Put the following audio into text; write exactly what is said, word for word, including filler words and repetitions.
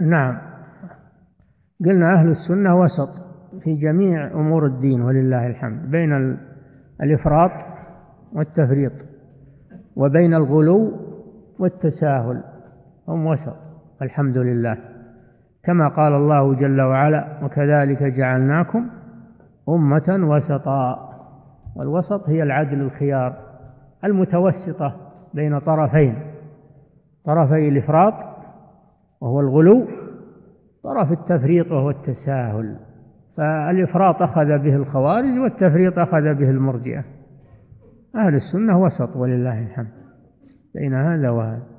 نعم، قلنا أهل السنة وسط في جميع أمور الدين ولله الحمد، بين الإفراط والتفريط وبين الغلو والتساهل، هم وسط الحمد لله، كما قال الله جل وعلا: وكذلك جعلناكم أمة وسطا. والوسط هي العدل الخيار، المتوسطة بين طرفين: طرفي الإفراط وهو الغلو، طرف التفريط وهو التساهل. فالإفراط أخذ به الخوارج، والتفريط أخذ به المرجئة. أهل السنة وسط ولله الحمد بين هذا وهذا.